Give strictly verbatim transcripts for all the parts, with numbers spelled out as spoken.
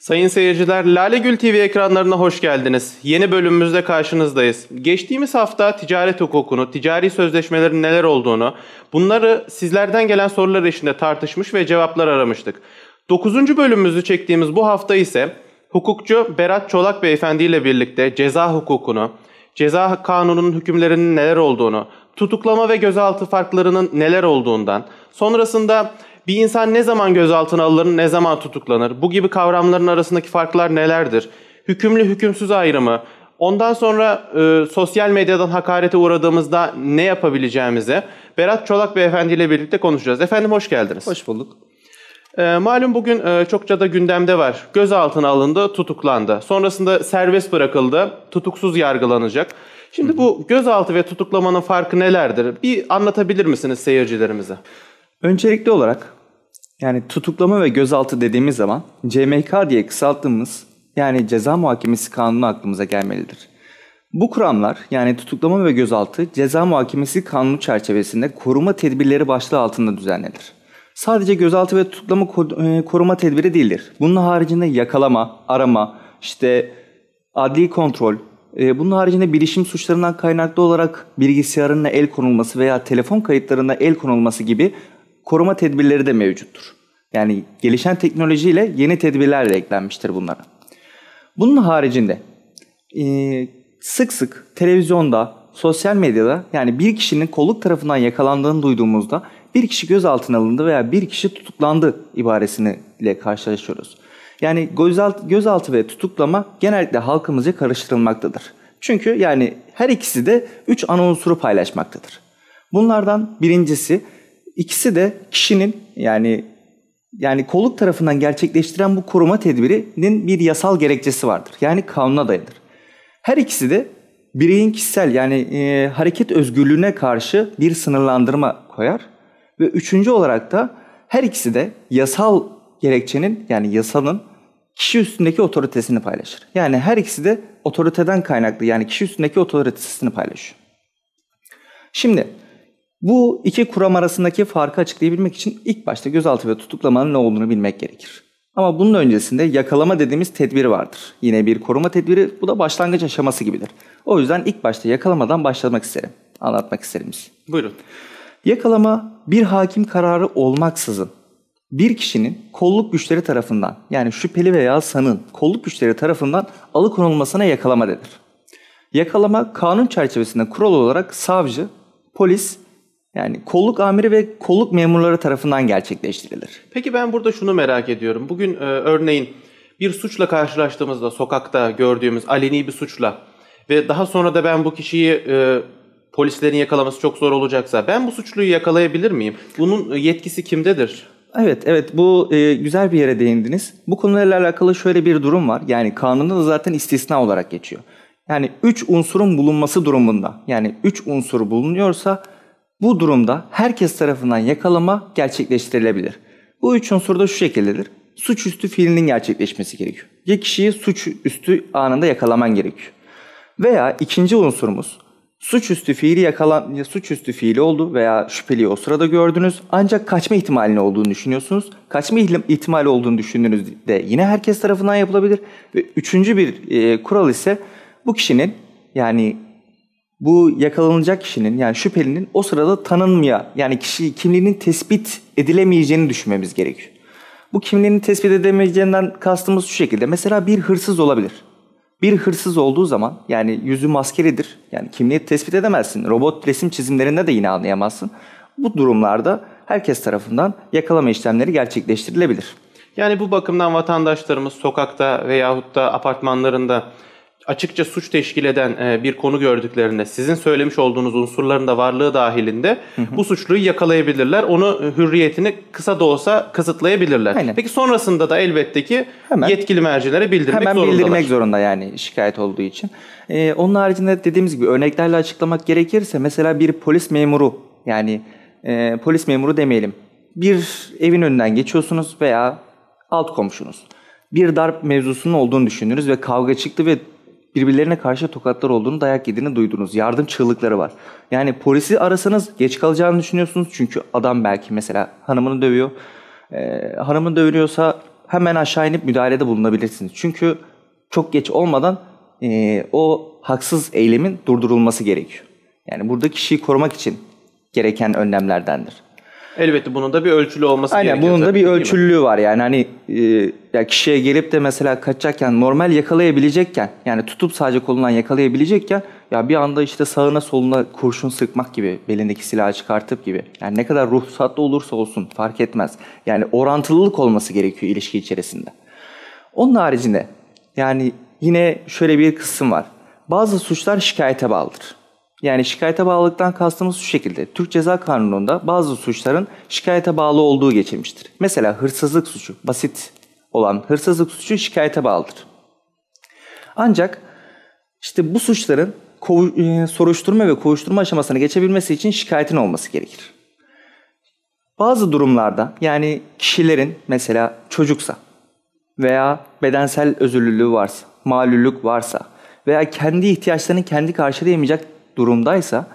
Sayın seyirciler, Lalegül T V ekranlarına hoş geldiniz. Yeni bölümümüzde karşınızdayız. Geçtiğimiz hafta ticaret hukukunu, ticari sözleşmelerin neler olduğunu, bunları sizlerden gelen sorular eşliğinde tartışmış ve cevaplar aramıştık. dokuzuncu bölümümüzü çektiğimiz bu hafta ise hukukçu Berat Çolak Beyefendi ile birlikte ceza hukukunu, ceza kanununun hükümlerinin neler olduğunu, tutuklama ve gözaltı farklarının neler olduğundan, sonrasında bir insan ne zaman gözaltına alınır, ne zaman tutuklanır? Bu gibi kavramların arasındaki farklar nelerdir? Hükümlü hükümsüz ayrımı, ondan sonra e, sosyal medyadan hakarete uğradığımızda ne yapabileceğimizi Berat Çolak Beyefendi ile birlikte konuşacağız. Efendim hoş geldiniz. Hoş bulduk. E, malum bugün e, çokça da gündemde var. Gözaltına alındı, tutuklandı. Sonrasında serbest bırakıldı, tutuksuz yargılanacak. Şimdi Hı-hı. bu gözaltı ve tutuklamanın farkı nelerdir? Bir anlatabilir misiniz seyircilerimize? Öncelikli olarak yani tutuklama ve gözaltı dediğimiz zaman C M K diye kısalttığımız yani ceza muhakemesi kanunu aklımıza gelmelidir. Bu kuramlar yani tutuklama ve gözaltı ceza muhakemesi kanunu çerçevesinde koruma tedbirleri başlığı altında düzenlenir. Sadece gözaltı ve tutuklama koruma tedbiri değildir. Bunun haricinde yakalama, arama, işte adli kontrol, bunun haricinde bilişim suçlarından kaynaklı olarak bilgisayarına el konulması veya telefon kayıtlarına el konulması gibi koruma tedbirleri de mevcuttur. Yani gelişen teknolojiyle yeni tedbirler de eklenmiştir bunlara. Bunun haricinde sık sık televizyonda, sosyal medyada yani bir kişinin kolluk tarafından yakalandığını duyduğumuzda bir kişi gözaltına alındı veya bir kişi tutuklandı ibaresiyle karşılaşıyoruz. Yani gözaltı, gözaltı ve tutuklama genellikle halkımızca karıştırılmaktadır. Çünkü yani her ikisi de üç ana unsuru paylaşmaktadır. Bunlardan birincisi, İkisi de kişinin yani yani kolluk tarafından gerçekleştiren bu koruma tedbirinin bir yasal gerekçesi vardır. Yani kanuna dayanır. Her ikisi de bireyin kişisel yani e, hareket özgürlüğüne karşı bir sınırlandırma koyar. Ve üçüncü olarak da her ikisi de yasal gerekçenin yani yasanın kişi üstündeki otoritesini paylaşır. Yani her ikisi de otoriteden kaynaklı yani kişi üstündeki otoritesini paylaşıyor. Şimdi bu iki kuram arasındaki farkı açıklayabilmek için ilk başta gözaltı ve tutuklamanın ne olduğunu bilmek gerekir. Ama bunun öncesinde yakalama dediğimiz tedbir vardır. Yine bir koruma tedbiri, bu da başlangıç aşaması gibidir. O yüzden ilk başta yakalamadan başlamak isterim, anlatmak isterim. Buyurun. Yakalama, bir hakim kararı olmaksızın bir kişinin kolluk güçleri tarafından yani şüpheli veya sanığın kolluk güçleri tarafından alıkonulmasına yakalama denir. Yakalama kanun çerçevesinde kural olarak savcı, polis, yani kolluk amiri ve kolluk memurları tarafından gerçekleştirilir. Peki ben burada şunu merak ediyorum. Bugün e, örneğin bir suçla karşılaştığımızda, sokakta gördüğümüz aleni bir suçla ve daha sonra da ben bu kişiyi e, polislerin yakalaması çok zor olacaksa ben bu suçluyu yakalayabilir miyim? Bunun yetkisi kimdedir? Evet, evet bu e, güzel bir yere değindiniz. Bu konularla alakalı şöyle bir durum var. Yani kanunda da zaten istisna olarak geçiyor. Yani üç unsurun bulunması durumunda. Yani üç unsur bulunuyorsa bu durumda herkes tarafından yakalama gerçekleştirilebilir. Bu üç unsur da şu şekildedir. Suçüstü fiilinin gerçekleşmesi gerekiyor. Ya kişiyi suçüstü anında yakalaman gerekiyor. Veya ikinci unsurumuz suçüstü fiili yakalan, suçüstü fiili oldu veya şüpheliyi o sırada gördünüz. Ancak kaçma ihtimalinin olduğunu düşünüyorsunuz. Kaçma ihtimali olduğunu düşündüğünüzde yine herkes tarafından yapılabilir. Ve üçüncü bir e, kural ise bu kişinin yani bu yakalanacak kişinin yani şüphelinin o sırada tanınmaya yani kişi kimliğinin tespit edilemeyeceğini düşünmemiz gerekiyor. Bu kimliğinin tespit edemeyeceğinden kastımız şu şekilde. Mesela bir hırsız olabilir. Bir hırsız olduğu zaman yani yüzü maskelidir. Yani kimliği tespit edemezsin. Robot resim çizimlerinde de yine anlayamazsın. Bu durumlarda herkes tarafından yakalama işlemleri gerçekleştirilebilir. Yani bu bakımdan vatandaşlarımız sokakta veyahut da apartmanlarında açıkça suç teşkil eden bir konu gördüklerinde sizin söylemiş olduğunuz unsurların da varlığı dahilinde hı hı. bu suçluyu yakalayabilirler. Onu hürriyetini kısa da olsa kısıtlayabilirler. Aynen. Peki sonrasında da elbette ki hemen, yetkili mercilere bildirmek hemen zorundalar. Hemen bildirmek zorunda yani şikayet olduğu için. Ee, onun haricinde dediğimiz gibi örneklerle açıklamak gerekirse mesela bir polis memuru yani e, polis memuru demeyelim. Bir evin önünden geçiyorsunuz veya alt komşunuz. Bir darp mevzusunun olduğunu düşündünüz ve kavga çıktı ve birbirlerine karşı tokatlar olduğunu, dayak yediğini duydunuz. Yardım çığlıkları var. Yani polisi arasanız geç kalacağını düşünüyorsunuz. Çünkü adam belki mesela hanımını dövüyor. Ee, hanımını dövülüyorsa hemen aşağı inip müdahalede bulunabilirsiniz. Çünkü çok geç olmadan e, o haksız eylemin durdurulması gerekiyor. Yani burada kişiyi korumak için gereken önlemlerdendir. Elbette bunun da bir ölçülü olması Aynen, gerekiyor. Aynen bunun da bir ölçülülüğü var. Yani hani e, ya kişiye gelip de mesela kaçacakken normal yakalayabilecekken yani tutup sadece kolundan yakalayabilecekken ya bir anda işte sağına soluna kurşun sıkmak gibi belindeki silahı çıkartıp gibi yani ne kadar ruhsatlı olursa olsun fark etmez. Yani orantılılık olması gerekiyor ilişki içerisinde. Onun haricinde yani yine şöyle bir kısım var. Bazı suçlar şikayete bağlıdır. Yani şikayete bağlılıktan kastımız şu şekilde. Türk Ceza Kanunu'nda bazı suçların şikayete bağlı olduğu geçilmiştir. Mesela hırsızlık suçu, basit olan hırsızlık suçu şikayete bağlıdır. Ancak işte bu suçların soruşturma ve kovuşturma aşamasına geçebilmesi için şikayetin olması gerekir. Bazı durumlarda yani kişilerin mesela çocuksa veya bedensel özürlülüğü varsa, malüllük varsa veya kendi ihtiyaçlarını kendi karşılayamayacak durumdaysa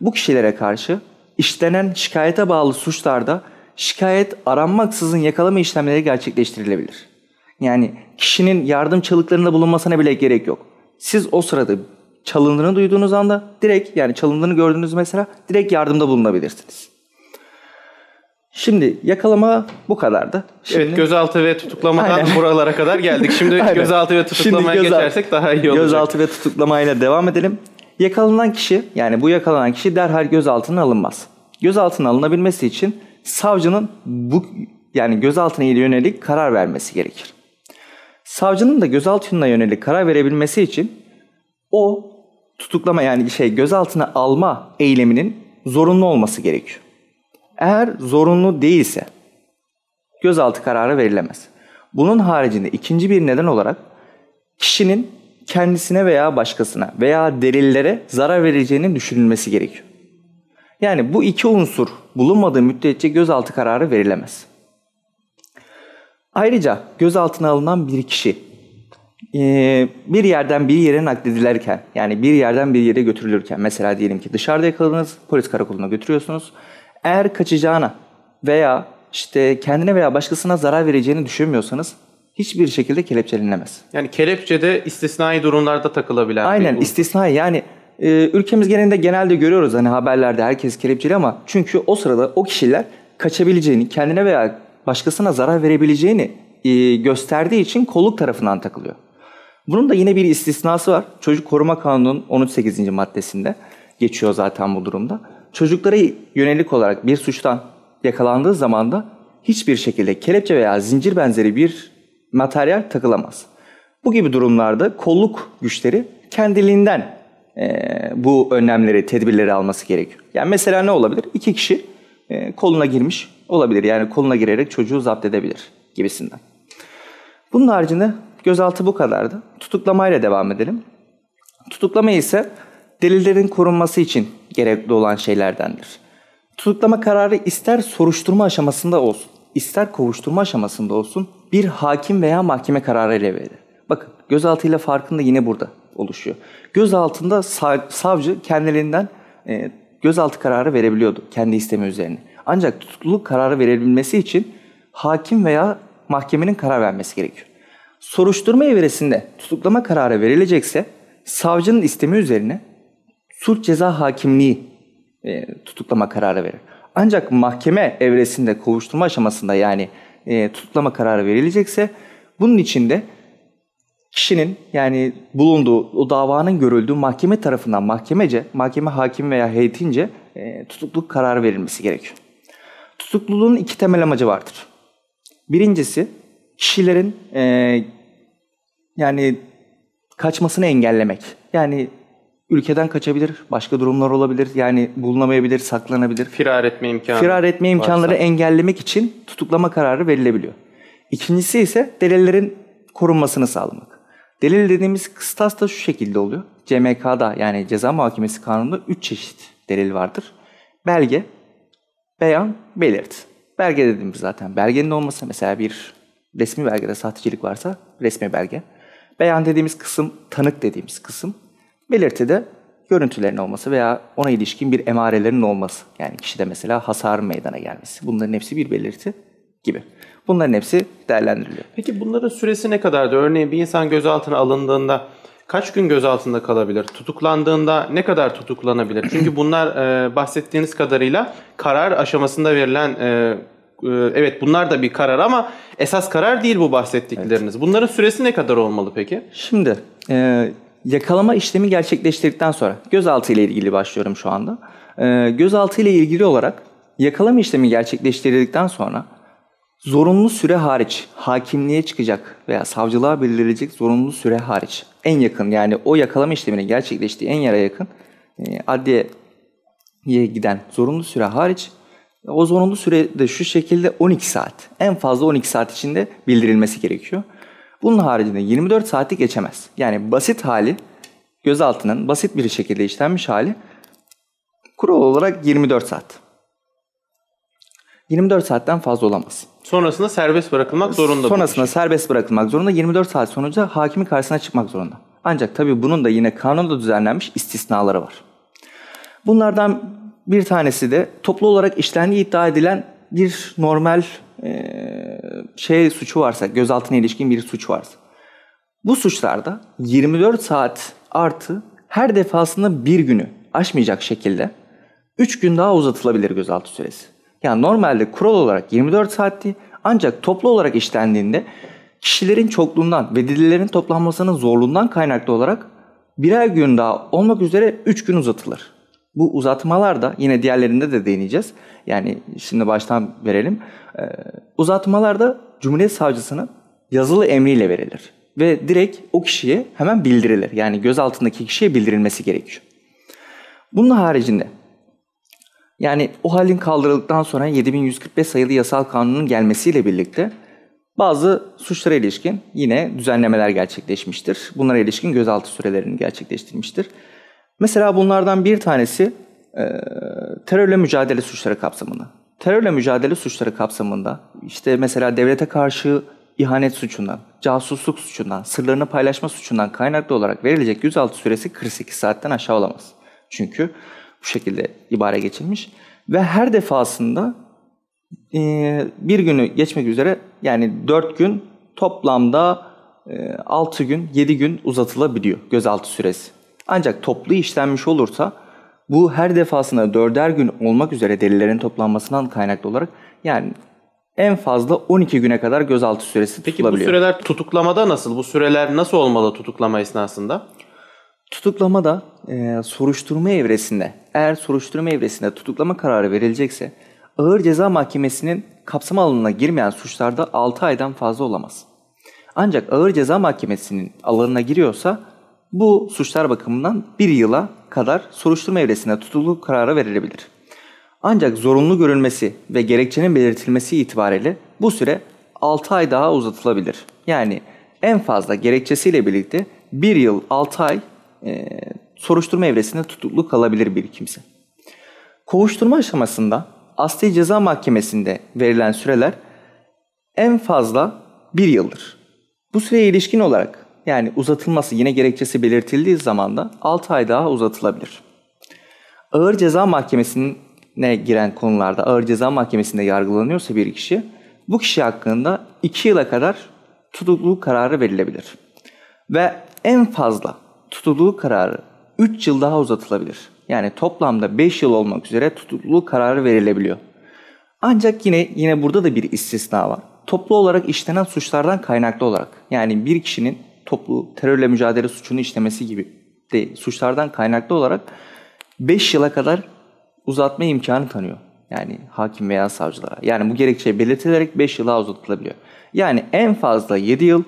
bu kişilere karşı işlenen şikayete bağlı suçlarda şikayet aranmaksızın yakalama işlemleri gerçekleştirilebilir. Yani kişinin yardım çalıklarında bulunmasına bile gerek yok. Siz o sırada çalındığını duyduğunuz anda direkt yani çalındığını gördüğünüz mesela direkt yardımda bulunabilirsiniz. Şimdi yakalama bu kadardı. Şimdi, evet gözaltı ve tutuklamadan aynen. buralara kadar geldik. Şimdi gözaltı ve tutuklamaya Şimdi gözaltı, geçersek daha iyi olacak. Gözaltı ve tutuklamayla devam edelim. Yakalanan kişi yani bu yakalanan kişi derhal gözaltına alınmaz. Gözaltına alınabilmesi için savcının bu yani gözaltına yönelik karar vermesi gerekir. Savcının da gözaltına yönelik karar verebilmesi için o tutuklama yani şey gözaltına alma eyleminin zorunlu olması gerekiyor. Eğer zorunlu değilse gözaltı kararı verilemez. Bunun haricinde ikinci bir neden olarak kişinin kendisine veya başkasına veya delillere zarar vereceğinin düşünülmesi gerekiyor. Yani bu iki unsur bulunmadığı müddetçe gözaltı kararı verilemez. Ayrıca gözaltına alınan bir kişi bir yerden bir yere nakledilirken yani bir yerden bir yere götürülürken mesela diyelim ki dışarıda yakaladınız polis karakoluna götürüyorsunuz. Eğer kaçacağına veya işte kendine veya başkasına zarar vereceğini düşünmüyorsanız hiçbir şekilde kelepçelenemez. Yani kelepçe de istisnai durumlarda takılabilen. Aynen istisnai yani e, ülkemiz genelinde genelde görüyoruz hani haberlerde herkes kelepçeli ama çünkü o sırada o kişiler kaçabileceğini kendine veya başkasına zarar verebileceğini e, gösterdiği için kolluk tarafından takılıyor. Bunun da yine bir istisnası var. Çocuk Koruma Kanunu'nun on sekizinci maddesinde geçiyor zaten bu durumda. Çocuklara yönelik olarak bir suçtan yakalandığı zaman da hiçbir şekilde kelepçe veya zincir benzeri bir materyal takılamaz. Bu gibi durumlarda kolluk güçleri kendiliğinden e, bu önlemleri, tedbirleri alması gerekiyor. Yani mesela ne olabilir? İki kişi e, koluna girmiş olabilir. Yani koluna girerek çocuğu zapt edebilir gibisinden. Bunun haricinde gözaltı bu kadardı. Tutuklamayla devam edelim. Tutuklama ise delillerin korunması için gerekli olan şeylerdendir. Tutuklama kararı ister soruşturma aşamasında olsun, ister kovuşturma aşamasında olsun bir hakim veya mahkeme kararıyla verilir. Bakın gözaltıyla farkında yine burada oluşuyor. Gözaltında savcı kendiliğinden e, gözaltı kararı verebiliyordu kendi istemi üzerine. Ancak tutukluluk kararı verebilmesi için hakim veya mahkemenin karar vermesi gerekiyor. Soruşturma evresinde tutuklama kararı verilecekse savcının istemi üzerine sulh ceza hakimliği e, tutuklama kararı verir. Ancak mahkeme evresinde kovuşturma aşamasında yani e, tutuklama kararı verilecekse bunun için de kişinin yani bulunduğu o davanın görüldüğü mahkeme tarafından mahkemece, mahkeme hakimi veya heyetince e, tutukluluk kararı verilmesi gerekiyor. Tutukluluğun iki temel amacı vardır. Birincisi kişilerin e, yani kaçmasını engellemek. Yani ülkeden kaçabilir, başka durumlar olabilir. Yani bulunamayabilir, saklanabilir. Firar etme imkanı. Firar etme imkanları varsa engellemek için tutuklama kararı verilebiliyor. İkincisi ise delillerin korunmasını sağlamak. Delil dediğimiz kıstas da şu şekilde oluyor. C M K'da yani Ceza Muhakemesi Kanunu'nda üç çeşit delil vardır. Belge, beyan, belirti. Belge dediğimiz zaten belgenin olması, mesela bir resmi belgede sahtecilik varsa resmi belge. Beyan dediğimiz kısım, tanık dediğimiz kısım. Belirti de görüntülerin olması veya ona ilişkin bir emarelerin olması. Yani kişide mesela hasarın meydana gelmesi. Bunların hepsi bir belirti gibi. Bunların hepsi değerlendiriliyor. Peki bunların süresi ne kadardı? Örneğin bir insan gözaltına alındığında kaç gün gözaltında kalabilir? Tutuklandığında ne kadar tutuklanabilir? Çünkü bunlar e, bahsettiğiniz kadarıyla karar aşamasında verilen, e, e, evet bunlar da bir karar ama esas karar değil bu bahsettikleriniz. Evet. Bunların süresi ne kadar olmalı peki? Şimdi e, yakalama işlemi gerçekleştirdikten sonra, gözaltı ile ilgili başlıyorum şu anda. E, gözaltı ile ilgili olarak yakalama işlemi gerçekleştirdikten sonra zorunlu süre hariç, hakimliğe çıkacak veya savcılığa bildirilecek zorunlu süre hariç, en yakın yani o yakalama işleminin gerçekleştiği en yere yakın e, adliyeye giden zorunlu süre hariç, o zorunlu süre de şu şekilde on iki saat. En fazla on iki saat içinde bildirilmesi gerekiyor. Bunun haricinde yirmi dört saati geçemez. Yani basit hali, gözaltının basit bir şekilde işlenmiş hali kural olarak yirmi dört saat. yirmi dört saatten fazla olamaz. Sonrasında serbest bırakılmak zorunda. Sonrasında serbest bırakılmak zorunda. yirmi dört saat sonucu hakimin karşısına çıkmak zorunda. Ancak tabii bunun da yine kanunda düzenlenmiş istisnaları var. Bunlardan bir tanesi de toplu olarak işlendiği iddia edilen bir normal e, şey suçu varsa, gözaltına ilişkin bir suç varsa. Bu suçlarda yirmi dört saat artı her defasında bir günü aşmayacak şekilde üç gün daha uzatılabilir gözaltı süresi. Yani normalde kural olarak yirmi dört saatti, ancak toplu olarak işlendiğinde kişilerin çokluğundan ve delillerin toplanmasının zorluğundan kaynaklı olarak birer gün daha olmak üzere üç gün uzatılır. Bu uzatmalar da yine diğerlerinde de değineceğiz. Yani şimdi baştan verelim. Ee, uzatmalar da Cumhuriyet Savcısının yazılı emriyle verilir. Ve direkt o kişiye hemen bildirilir. Yani gözaltındaki kişiye bildirilmesi gerekiyor. Bunun haricinde, yani o halin kaldırıldıktan sonra yedi bin yüz kırk beş sayılı yasal kanunun gelmesiyle birlikte bazı suçlara ilişkin yine düzenlemeler gerçekleşmiştir. Bunlara ilişkin gözaltı sürelerini gerçekleştirmiştir. Mesela bunlardan bir tanesi e, terörle mücadele suçları kapsamında. Terörle mücadele suçları kapsamında işte mesela devlete karşı ihanet suçundan, casusluk suçundan, sırlarını paylaşma suçundan kaynaklı olarak verilecek gözaltı süresi kırk sekiz saatten aşağı olamaz. Çünkü bu şekilde ibare geçilmiş ve her defasında e, bir günü geçmek üzere, yani dört gün toplamda e, altı gün, yedi gün uzatılabiliyor gözaltı süresi. Ancak toplu işlenmiş olursa bu her defasında dörder gün olmak üzere delillerin toplanmasından kaynaklı olarak yani en fazla on iki güne kadar gözaltı süresi tutulabiliyor. Peki bu süreler tutuklamada nasıl? Bu süreler nasıl olmalı tutuklama esnasında? Tutuklamada e, soruşturma evresinde, eğer soruşturma evresinde tutuklama kararı verilecekse Ağır Ceza Mahkemesi'nin kapsam alanına girmeyen suçlarda altı aydan fazla olamaz. Ancak Ağır Ceza Mahkemesi'nin alanına giriyorsa bu suçlar bakımından bir yıla kadar soruşturma evresinde tutukluluk kararı verilebilir. Ancak zorunlu görülmesi ve gerekçenin belirtilmesi itibariyle bu süre altı ay daha uzatılabilir. Yani en fazla gerekçesiyle birlikte bir yıl altı ay Ee, soruşturma evresinde tutuklu kalabilir bir kimse. Kovuşturma aşamasında Asli Ceza Mahkemesi'nde verilen süreler en fazla bir yıldır. Bu süreye ilişkin olarak yani uzatılması yine gerekçesi belirtildiği zaman da altı ay daha uzatılabilir. Ağır Ceza Mahkemesi'ne giren konularda Ağır Ceza Mahkemesi'nde yargılanıyorsa bir kişi, bu kişi hakkında iki yıla kadar tutukluluk kararı verilebilir. Ve en fazla tutukluluk kararı üç yıl daha uzatılabilir. Yani toplamda beş yıl olmak üzere tutukluluk kararı verilebiliyor. Ancak yine yine burada da bir istisna var. Toplu olarak işlenen suçlardan kaynaklı olarak, yani bir kişinin toplu terörle mücadele suçunu işlemesi gibi de suçlardan kaynaklı olarak beş yıla kadar uzatma imkanı tanıyor. Yani hakim veya savcılara. Yani bu gerekçe belirtilerek beş yıla uzatılabiliyor. Yani en fazla yedi yıl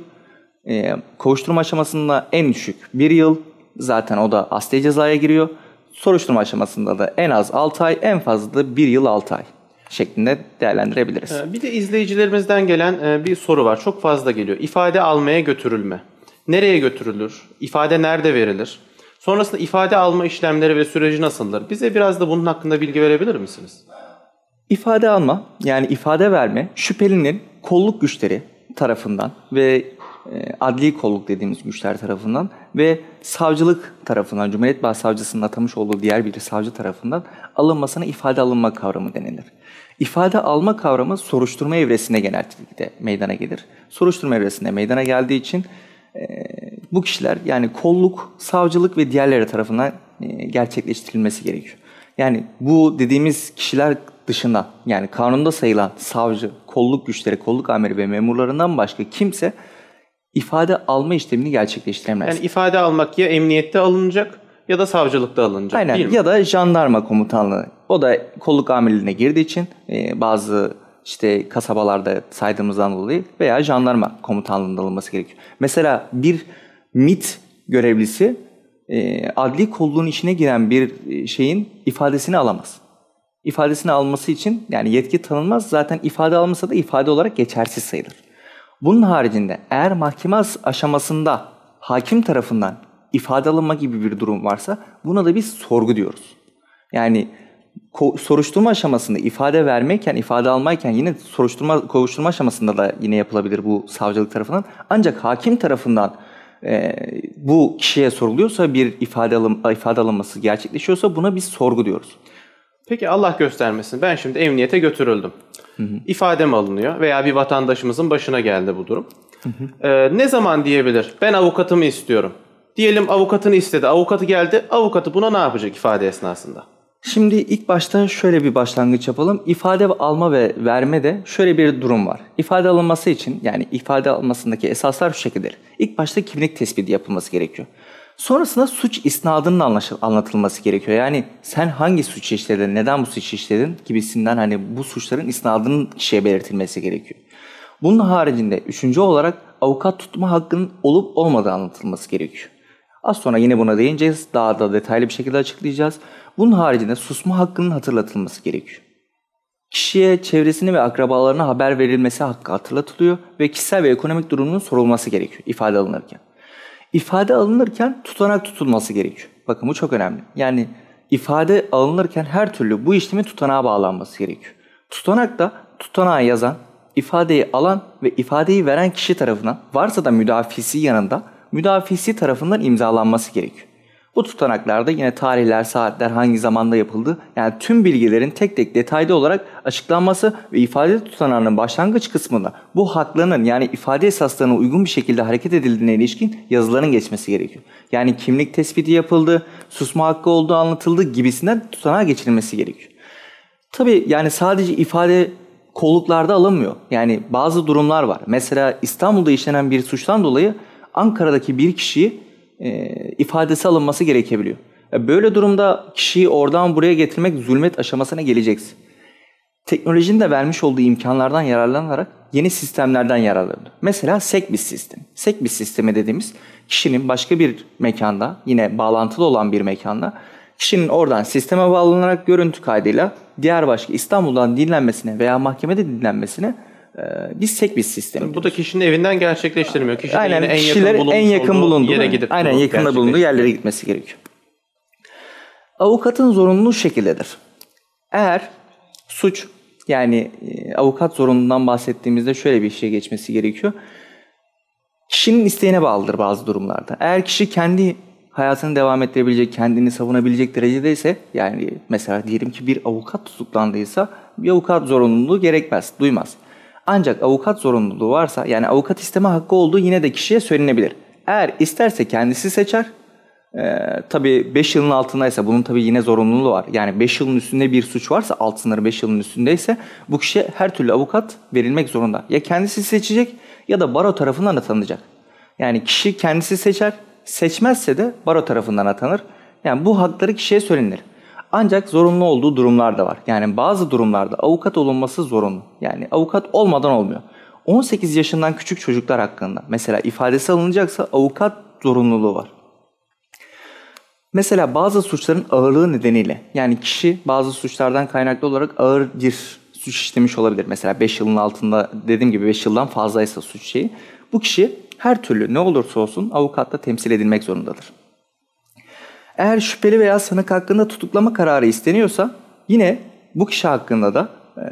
E, kovuşturma aşamasında en düşük bir yıl, zaten o da asli cezaya giriyor. Soruşturma aşamasında da en az altı ay, en fazla da bir yıl altı ay şeklinde değerlendirebiliriz. Bir de izleyicilerimizden gelen bir soru var. Çok fazla geliyor. İfade almaya götürülme. Nereye götürülür? İfade nerede verilir? Sonrasında ifade alma işlemleri ve süreci nasıldır? Bize biraz da bunun hakkında bilgi verebilir misiniz? İfade alma, yani ifade verme, şüphelinin kolluk güçleri tarafından ve adli kolluk dediğimiz güçler tarafından ve savcılık tarafından, Cumhuriyet Başsavcısının atamış olduğu diğer bir savcı tarafından alınmasına ifade alınma kavramı denilir. İfade alma kavramı soruşturma evresinde genellikle meydana gelir. Soruşturma evresinde meydana geldiği için e, bu kişiler, yani kolluk, savcılık ve diğerleri tarafından e, gerçekleştirilmesi gerekiyor. Yani bu dediğimiz kişiler dışında, yani kanunda sayılan savcı, kolluk güçleri, kolluk amiri ve memurlarından başka kimse ifade alma işlemini gerçekleştiremez. Yani ifade almak ya emniyette alınacak ya da savcılıkta alınacak. Aynen, değil mi? Ya da jandarma komutanlığı. O da kolluk amirliğine girdiği için e, bazı işte kasabalarda saydığımızdan dolayı veya jandarma komutanlığında alınması gerekiyor. Mesela bir M I T görevlisi e, adli kolluğun içine giren bir şeyin ifadesini alamaz. İfadesini alması için yani yetki tanınmaz. Zaten ifade almasa da ifade olarak geçersiz sayılır. Bunun haricinde eğer mahkeme aşamasında hakim tarafından ifade alınma gibi bir durum varsa buna da biz sorgu diyoruz. Yani soruşturma aşamasında ifade vermeyken, ifade almayken yine soruşturma, kovuşturma aşamasında da yine yapılabilir bu savcılık tarafından. Ancak hakim tarafından e, bu kişiye soruluyorsa, bir ifade, alım, ifade alınması gerçekleşiyorsa buna biz sorgu diyoruz. Peki Allah göstermesin, ben şimdi emniyete götürüldüm. Hı hı. İfadem alınıyor veya bir vatandaşımızın başına geldi bu durum. Hı hı. Ee, ne zaman diyebilir? Ben avukatımı istiyorum. Diyelim avukatını istedi, avukatı geldi. Avukatı buna ne yapacak ifade esnasında? Şimdi ilk başta şöyle bir başlangıç yapalım. İfade alma ve verme de şöyle bir durum var. İfade alınması için, yani ifade almasındaki esaslar şu şekilde. İlk başta kimlik tespiti yapılması gerekiyor. Sonrasında suç isnadının anlatılması gerekiyor. Yani sen hangi suç işledin, neden bu suç işledin gibisinden, hani bu suçların isnadının kişiye belirtilmesi gerekiyor. Bunun haricinde üçüncü olarak avukat tutma hakkının olup olmadığı anlatılması gerekiyor. Az sonra yine buna değineceğiz. Daha da detaylı bir şekilde açıklayacağız. Bunun haricinde susma hakkının hatırlatılması gerekiyor. Kişiye çevresini ve akrabalarına haber verilmesi hakkı hatırlatılıyor ve kişisel ve ekonomik durumunun sorulması gerekiyor ifade alınırken. İfade alınırken tutanak tutulması gerekiyor. Bakın bu çok önemli. Yani ifade alınırken her türlü bu işlemin tutanağa bağlanması gerekiyor. Tutanak da tutanağı yazan, ifadeyi alan ve ifadeyi veren kişi tarafından, varsa da müdafisi yanında, müdafisi tarafından imzalanması gerekiyor. Bu tutanaklarda yine tarihler, saatler, hangi zamanda yapıldı, yani tüm bilgilerin tek tek detaylı olarak açıklanması ve ifade tutanağının başlangıç kısmında bu haklarının, yani ifade esaslarına uygun bir şekilde hareket edildiğine ilişkin yazıların geçmesi gerekiyor. Yani kimlik tespiti yapıldı, susma hakkı olduğu anlatıldı gibisinden tutanağa geçirilmesi gerekiyor. Tabii yani sadece ifade kolluklarda alınmıyor. Yani bazı durumlar var. Mesela İstanbul'da işlenen bir suçtan dolayı Ankara'daki bir kişiyi E, ifadesi alınması gerekebiliyor. E, böyle durumda kişiyi oradan buraya getirmek zulmet aşamasına geleceksin. Teknolojinin de vermiş olduğu imkanlardan yararlanarak yeni sistemlerden yararlanıyor. Mesela SEGBİS sistemi. SEGBİS sistemi dediğimiz, kişinin başka bir mekanda, yine bağlantılı olan bir mekanda, kişinin oradan sisteme bağlanarak görüntü kaydıyla diğer başka İstanbul'dan dinlenmesine veya mahkemede dinlenmesine biz SEGBİS sistemi. Bu da kişinin evinden gerçekleştirmiyor. Kişinin aynen, en yakın, en yakın bulunduğu yere gidip, aynen yakında bulunduğu yerlere gitmesi gerekiyor. Avukatın zorunluluğu şekildedir. Eğer suç, yani avukat zorunluluğundan bahsettiğimizde şöyle bir şey geçmesi gerekiyor. Kişinin isteğine bağlıdır bazı durumlarda. Eğer kişi kendi hayatını devam ettirebilecek, kendini savunabilecek derecedeyse, yani mesela diyelim ki bir avukat tutuklandıysa, bir avukat zorunluluğu gerekmez, duymaz. Ancak avukat zorunluluğu varsa, yani avukat isteme hakkı olduğu yine de kişiye söylenebilir. Eğer isterse kendisi seçer. Ee, tabii beş yılın altındaysa bunun tabii yine zorunluluğu var. Yani beş yılın üstünde bir suç varsa, alt sınırı beş yılın üstündeyse bu kişiye her türlü avukat verilmek zorunda. Ya kendisi seçecek ya da baro tarafından atanacak. Yani kişi kendisi seçer, seçmezse de baro tarafından atanır. Yani bu hakları kişiye söylenir. Ancak zorunlu olduğu durumlar da var. Yani bazı durumlarda avukat olunması zorunlu. Yani avukat olmadan olmuyor. on sekiz yaşından küçük çocuklar hakkında mesela ifadesi alınacaksa avukat zorunluluğu var. Mesela bazı suçların ağırlığı nedeniyle, yani kişi bazı suçlardan kaynaklı olarak ağır bir suç işlemiş olabilir. Mesela beş yılın altında, dediğim gibi beş yıldan fazlaysa suç şeyi, bu kişi her türlü ne olursa olsun avukatla temsil edilmek zorundadır. Eğer şüpheli veya sanık hakkında tutuklama kararı isteniyorsa yine bu kişi hakkında da e,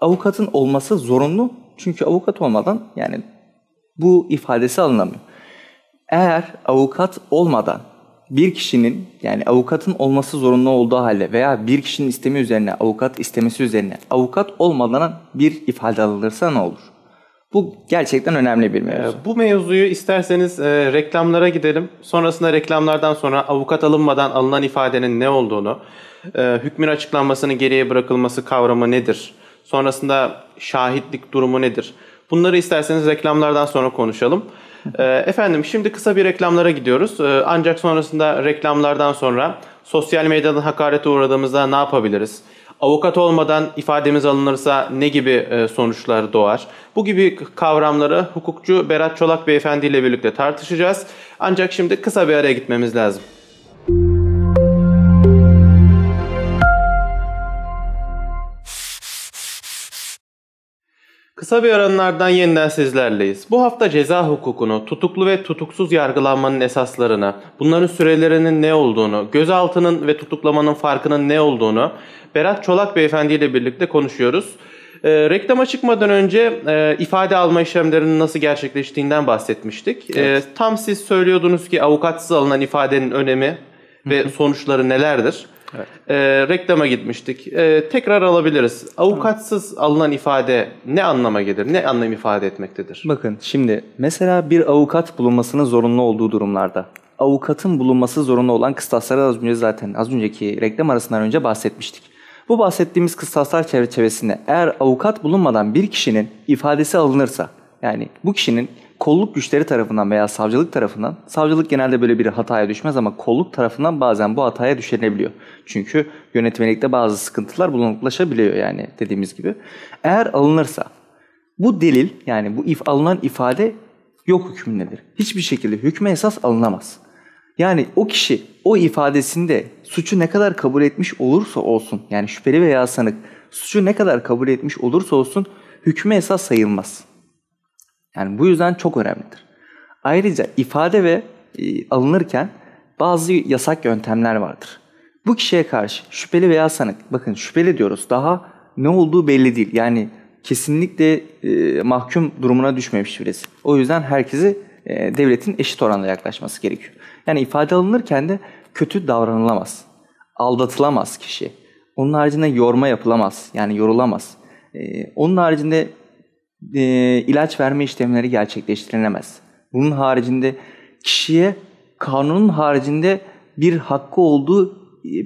avukatın olması zorunlu. Çünkü avukat olmadan yani bu ifadesi alınamıyor. Eğer avukat olmadan bir kişinin, yani avukatın olması zorunlu olduğu halde veya bir kişinin istemi üzerine, avukat istemesi üzerine avukat olmadan bir ifade alınırsa ne olur? Bu gerçekten önemli bir mevzu. Bu mevzuyu isterseniz e, reklamlara gidelim. Sonrasında reklamlardan sonra avukat alınmadan alınan ifadenin ne olduğunu, e, hükmün açıklanmasının geriye bırakılması kavramı nedir? Sonrasında şahitlik durumu nedir? Bunları isterseniz reklamlardan sonra konuşalım. E, efendim şimdi kısa bir reklamlara gidiyoruz. E, ancak sonrasında reklamlardan sonra sosyal medyadan hakarete uğradığımızda ne yapabiliriz? Avukat olmadan ifademiz alınırsa ne gibi sonuçlar doğar? Bu gibi kavramları hukukçu Berat Çolak Beyefendi ile birlikte tartışacağız. Ancak şimdi kısa bir araya gitmemiz lazım. Kısa bir aranın ardından yeniden sizlerleyiz. Bu hafta ceza hukukunu, tutuklu ve tutuksuz yargılanmanın esaslarını, bunların sürelerinin ne olduğunu, gözaltının ve tutuklamanın farkının ne olduğunu Berat Çolak Beyefendi ile birlikte konuşuyoruz. E, reklama çıkmadan önce e, ifade alma işlemlerinin nasıl gerçekleştiğinden bahsetmiştik. Evet. E, tam siz söylüyordunuz ki avukatsız alınan ifadenin önemi ve sonuçları nelerdir? Evet. E, reklama gitmiştik. E, tekrar alabiliriz. Avukatsız tamam. alınan ifade ne anlama gelir? Ne anlam ifade etmektedir? Bakın şimdi mesela bir avukat bulunmasının zorunlu olduğu durumlarda avukatın bulunması zorunlu olan kıstasları az önce zaten az önceki reklam arasından önce bahsetmiştik. Bu bahsettiğimiz kıstaslar çerçevesinde eğer avukat bulunmadan bir kişinin ifadesi alınırsa, yani bu kişinin kolluk güçleri tarafından veya savcılık tarafından, savcılık genelde böyle bir hataya düşmez ama kolluk tarafından bazen bu hataya düşenebiliyor. Çünkü yönetmelikte bazı sıkıntılar bulanıklaşabiliyor yani dediğimiz gibi. Eğer alınırsa bu delil, yani bu if, alınan ifade yok hükmündedir. Hiçbir şekilde hükme esas alınamaz. Yani o kişi o ifadesinde suçu ne kadar kabul etmiş olursa olsun, yani şüpheli veya sanık suçu ne kadar kabul etmiş olursa olsun hükme esas sayılmaz. Yani bu yüzden çok önemlidir. Ayrıca ifade ve e, alınırken bazı yasak yöntemler vardır. Bu kişiye karşı şüpheli veya sanık, bakın şüpheli diyoruz, daha ne olduğu belli değil. Yani kesinlikle e, mahkum durumuna düşmemiş birisi. O yüzden herkesi e, devletin eşit oranda yaklaşması gerekiyor. Yani ifade alınırken de kötü davranılamaz, aldatılamaz kişi. Onun haricinde yorma yapılamaz, yani yorulamaz. E, onun haricinde... E, ilaç verme işlemleri gerçekleştirilemez. Bunun haricinde kişiye kanunun haricinde bir hakkı olduğu e,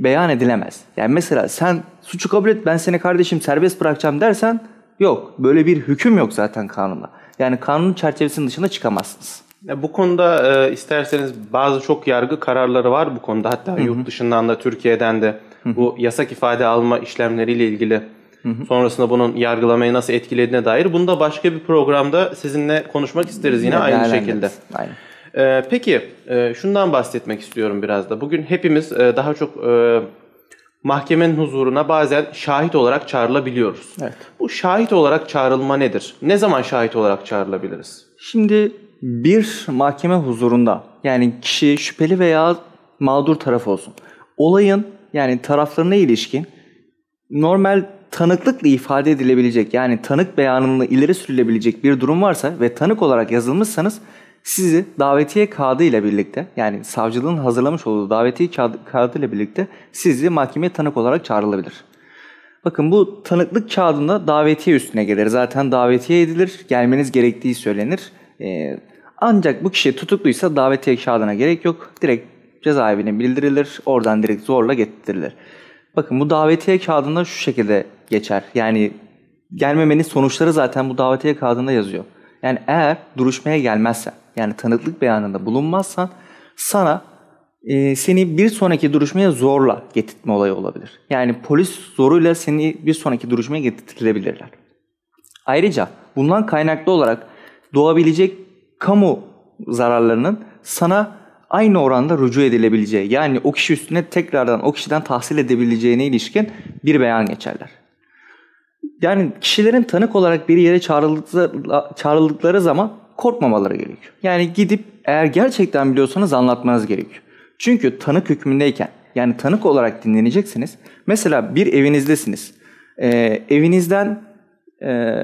beyan edilemez. Yani mesela sen suçu kabul et, ben seni kardeşim serbest bırakacağım dersen yok. Böyle bir hüküm yok zaten kanunda. Yani kanunun çerçevesinin dışına çıkamazsınız. Ya bu konuda e, isterseniz bazı çok yargı kararları var bu konuda. Hatta Hı-hı. yurt dışından da Türkiye'den de Hı-hı. bu yasak ifade alma işlemleriyle ilgili Hı hı. sonrasında bunun yargılamayı nasıl etkilediğine dair bunu da başka bir programda sizinle konuşmak isteriz yine, yine aynı şekilde. Aynen. Ee, peki e, şundan bahsetmek istiyorum biraz da. Bugün hepimiz e, daha çok e, mahkemenin huzuruna bazen şahit olarak çağrılabiliyoruz. Evet. Bu şahit olarak çağrılma nedir? Ne zaman şahit olarak çağrılabiliriz? Şimdi bir mahkeme huzurunda, yani kişi şüpheli veya mağdur taraf olsun, olayın yani taraflarına ilişkin normal tanıklıkla ifade edilebilecek, yani tanık beyanını ileri sürülebilecek bir durum varsa ve tanık olarak yazılmışsanız sizi davetiye kağıdı ile birlikte, yani savcılığın hazırlamış olduğu davetiye kağıdı ile birlikte sizi mahkemeye tanık olarak çağrılabilir. Bakın bu tanıklık kağıdında davetiye üstüne gelir. Zaten davetiye edilir, gelmeniz gerektiği söylenir. Ee, ancak bu kişi tutukluysa davetiye kağıdına gerek yok. Direkt cezaevine bildirilir, oradan direkt zorla getirilir. Bakın bu davetiye kağıdında şu şekilde geçer. Yani gelmemenin sonuçları zaten bu davetiye kağıdında yazıyor. Yani eğer duruşmaya gelmezsen, yani tanıklık beyanında bulunmazsan sana e, seni bir sonraki duruşmaya zorla getirtme olayı olabilir. Yani polis zoruyla seni bir sonraki duruşmaya getirtilebilirler. Ayrıca bundan kaynaklı olarak doğabilecek kamu zararlarının sana aynı oranda rücu edilebileceği, yani o kişi üstüne tekrardan o kişiden tahsil edebileceğine ilişkin bir beyan geçerler. Yani kişilerin tanık olarak bir yere çağrıldıkları zaman korkmamaları gerekiyor. Yani gidip eğer gerçekten biliyorsanız anlatmanız gerekiyor. Çünkü tanık hükmündeyken, yani tanık olarak dinleneceksiniz. Mesela bir evinizdesiniz. Ee, evinizden e,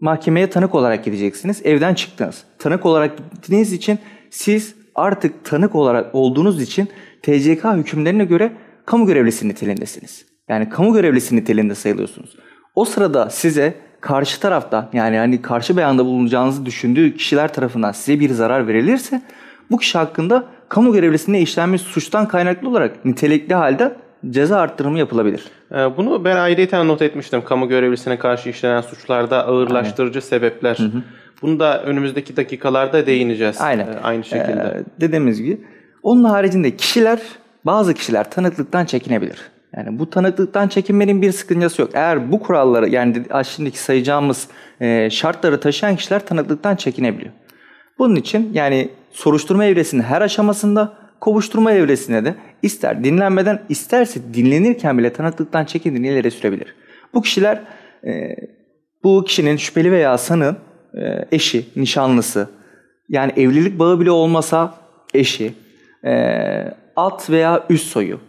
mahkemeye tanık olarak gideceksiniz. Evden çıktınız. Tanık olarak gittiğiniz için siz artık tanık olarak olduğunuz için T C K hükümlerine göre kamu görevlisi niteliğindesiniz. Yani kamu görevlisi niteliğinde sayılıyorsunuz. O sırada size karşı taraftan, yani hani karşı beyanda bulunacağınızı düşündüğü kişiler tarafından size bir zarar verilirse bu kişi hakkında kamu görevlisine işlenmiş suçtan kaynaklı olarak nitelikli halde ceza arttırımı yapılabilir. Bunu ben ayrıyeten not etmiştim. Kamu görevlisine karşı işlenen suçlarda ağırlaştırıcı Aynen. sebepler. Hı hı. Bunu da önümüzdeki dakikalarda değineceğiz. Aynen. Aynı şekilde. Ee, dediğimiz gibi. Onun haricinde kişiler, bazı kişiler tanıklıktan çekinebilir. Yani bu tanıklıktan çekinmenin bir sıkıncası yok. Eğer bu kuralları, yani şimdiki sayacağımız e, şartları taşıyan kişiler tanıklıktan çekinebiliyor. Bunun için yani soruşturma evresinin her aşamasında, kovuşturma evresine de ister dinlenmeden, isterse dinlenirken bile tanıklıktan çekindiğini ileri sürebilir. Bu kişiler e, bu kişinin şüpheli veya sanığın e, eşi, nişanlısı, yani evlilik bağı bile olmasa eşi, e, alt veya üst soyu,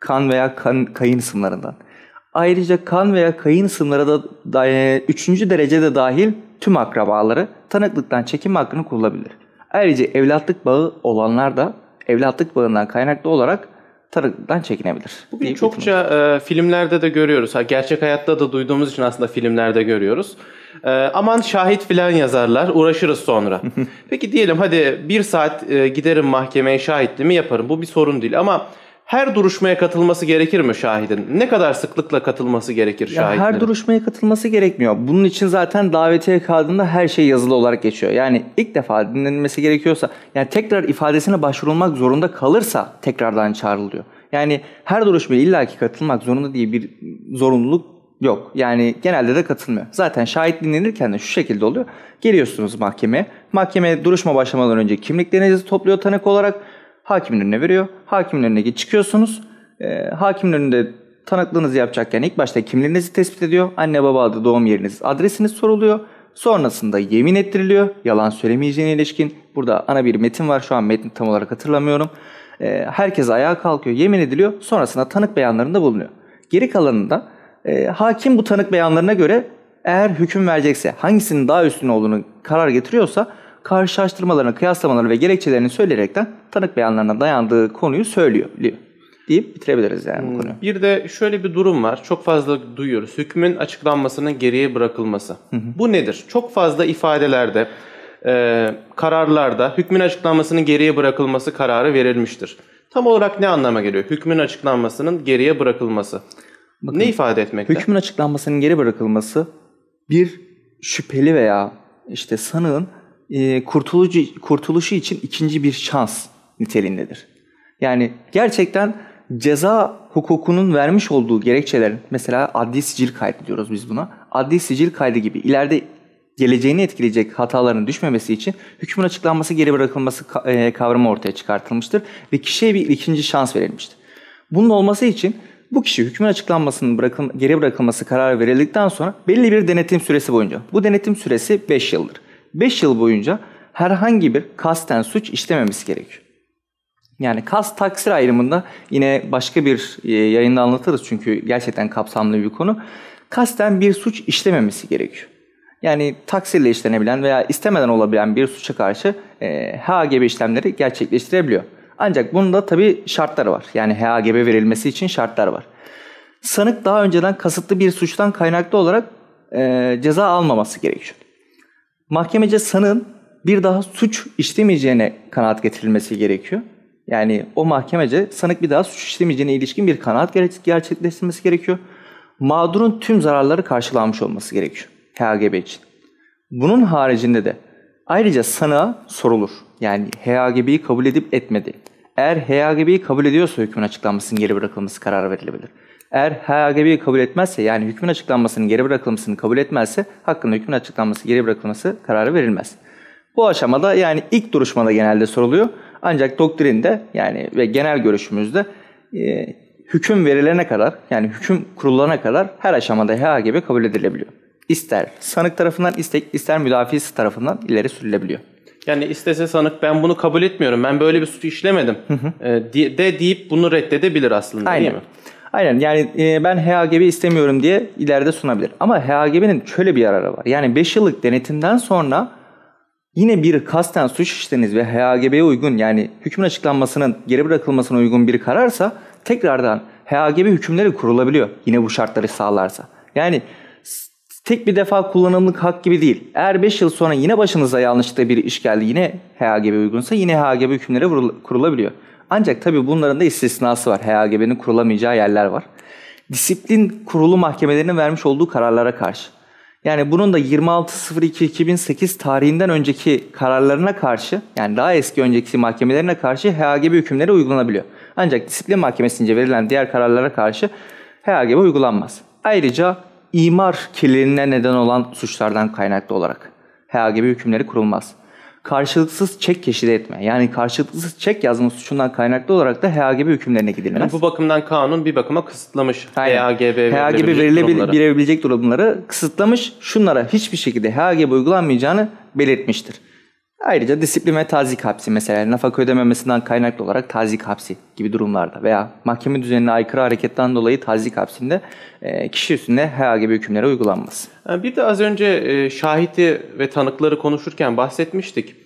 kan veya kan, kayın ısımlarından. Ayrıca kan veya kayın ısımları da, da e, üçüncü derecede dahil tüm akrabaları tanıklıktan çekinme hakkını kullanabilir. Ayrıca evlatlık bağı olanlar da evlatlık bağından kaynaklı olarak tanıklıktan çekinebilir. Bugün çokça e, filmlerde de görüyoruz. Ha, gerçek hayatta da duyduğumuz için aslında filmlerde görüyoruz. E, aman şahit filan yazarlar, uğraşırız sonra. Peki diyelim hadi bir saat e, giderim mahkemeye, şahitliğimi yaparım. Bu bir sorun değil ama her duruşmaya katılması gerekir mi şahidin? Ne kadar sıklıkla katılması gerekir şahidin? Her duruşmaya katılması gerekmiyor. Bunun için zaten davetiye kağıdında her şey yazılı olarak geçiyor. Yani ilk defa dinlenmesi gerekiyorsa, yani tekrar ifadesine başvurulmak zorunda kalırsa tekrardan çağrılıyor. Yani her duruşmaya illaki katılmak zorunda diye bir zorunluluk yok. Yani genelde de katılmıyor. Zaten şahit dinlenirken de şu şekilde oluyor. Geliyorsunuz mahkemeye. Mahkeme duruşma başlamadan önce kimliklerinizi topluyor tanık olarak. Hakimin önüne veriyor. Hakimin önüne çıkıyorsunuz. E, hakimin önünde tanıklığınızı yapacakken ilk başta kimliğinizi tespit ediyor. Anne baba adı, doğum yeriniz, adresiniz soruluyor. Sonrasında yemin ettiriliyor. Yalan söylemeyeceğine ilişkin. Burada ana bir metin var. Şu an metni tam olarak hatırlamıyorum. E, herkes ayağa kalkıyor. Yemin ediliyor. Sonrasında tanık beyanlarında bulunuyor. Geri kalanında e, hakim bu tanık beyanlarına göre eğer hüküm verecekse, hangisinin daha üstün olduğunu karar getiriyorsa karşılaştırmalarını, kıyaslamalarını ve gerekçelerini söyleyerekten tanık beyanlarına dayandığı konuyu söylüyor deyip bitirebiliriz yani bu konuyu. Bir de şöyle bir durum var. Çok fazla duyuyoruz. Hükmün açıklanmasının geriye bırakılması. Hı hı. Bu nedir? Çok fazla ifadelerde, e, kararlarda hükmün açıklanmasının geriye bırakılması kararı verilmiştir. Tam olarak ne anlama geliyor? Hükmün açıklanmasının geriye bırakılması. Bakın, ne ifade etmekte? Hükmün açıklanmasının geri bırakılması bir şüpheli veya işte sanığın Kurtulucu, kurtuluşu için ikinci bir şans niteliğindedir. Yani gerçekten ceza hukukunun vermiş olduğu gerekçelerin, mesela adli sicil kaydı diyoruz biz buna. Adli sicil kaydı gibi ileride geleceğini etkileyecek hataların düşmemesi için hükmün açıklanması, geri bırakılması kavramı ortaya çıkartılmıştır ve kişiye bir ikinci şans verilmiştir. Bunun olması için bu kişi hükmün açıklanmasının bırakıl geri bırakılması kararı verildikten sonra belli bir denetim süresi boyunca, bu denetim süresi beş yıldır. beş yıl boyunca herhangi bir kasten suç işlememesi gerekiyor. Yani kast taksir ayrımında yine başka bir yayında anlatırız çünkü gerçekten kapsamlı bir konu. Kasten bir suç işlememesi gerekiyor. Yani taksirle işlenebilen veya istemeden olabilen bir suça karşı e, H A G B işlemleri gerçekleştirebiliyor. Ancak bunun da tabii şartları var. Yani H A G B verilmesi için şartlar var. Sanık daha önceden kasıtlı bir suçtan kaynaklı olarak e, ceza almaması gerekiyor. Mahkemece sanığın bir daha suç işlemeyeceğine kanaat getirilmesi gerekiyor. Yani o mahkemece sanık bir daha suç işlemeyeceğine ilişkin bir kanaat gerçekleştirmesi gerekiyor. Mağdurun tüm zararları karşılanmış olması gerekiyor H A G B için. Bunun haricinde de ayrıca sanığa sorulur. Yani H A G B'yi kabul edip etmedi. Eğer H A G B'yi kabul ediyorsa hükmün açıklanmasının geri bırakılması kararı verilebilir. Eğer H G B'yi kabul etmezse, yani hükmün açıklanmasının geri bırakılmasını kabul etmezse, hakkında hükmün açıklanması, geri bırakılması kararı verilmez. Bu aşamada, yani ilk duruşmada genelde soruluyor. Ancak doktrinde, yani ve genel görüşümüzde e, hüküm verilene kadar, yani hüküm kurulana kadar her aşamada H G B kabul edilebiliyor. İster sanık tarafından, istek, ister müdafisi tarafından ileri sürülebiliyor. Yani istese sanık ben bunu kabul etmiyorum, ben böyle bir suçu işlemedim hı hı. E, de deyip bunu reddedebilir aslında, Aynen. değil mi? Aynen, yani e, ben H G B istemiyorum diye ileride sunabilir. Ama H G B'nin şöyle bir yararı var. Yani beş yıllık denetimden sonra yine bir kasten suç işlediniz ve H G B'ye uygun, yani hükmün açıklanmasının geri bırakılmasına uygun bir kararsa tekrardan H G B hükümleri kurulabiliyor yine bu şartları sağlarsa. Yani tek bir defa kullanımlık hak gibi değil. Eğer beş yıl sonra yine başınıza yanlışlıkla bir iş geldi, yine H G B uygunsa yine H G B hükümleri kurulabiliyor. Ancak tabii bunların da istisnası var. H G B'nin kurulamayacağı yerler var. Disiplin kurulu mahkemelerinin vermiş olduğu kararlara karşı. Yani bunun da yirmi altı Ekim iki bin sekiz tarihinden önceki kararlarına karşı, yani daha eski önceki mahkemelerine karşı H G B hükümleri uygulanabiliyor. Ancak disiplin mahkemesince verilen diğer kararlara karşı H G B uygulanmaz. Ayrıca imar kirliliğine neden olan suçlardan kaynaklı olarak H G B hükümleri kurulmaz. Karşılıksız çek keşide etme, yani karşılıksız çek yazma suçundan kaynaklı olarak da H G B hükümlerine gidilmez. Yani bu bakımdan kanun bir bakıma kısıtlamış. Aynen. H G B verilebilecek durumları kısıtlamış, şunlara hiçbir şekilde H G B uygulanmayacağını belirtmiştir. Ayrıca disiplin ve tazik hapsi, mesela nafaka ödememesinden kaynaklı olarak tazik hapsi gibi durumlarda veya mahkeme düzenine aykırı hareketten dolayı tazik hapsinde kişi üstünde H G B hükümleri uygulanmaz. Bir de az önce şahidi ve tanıkları konuşurken bahsetmiştik.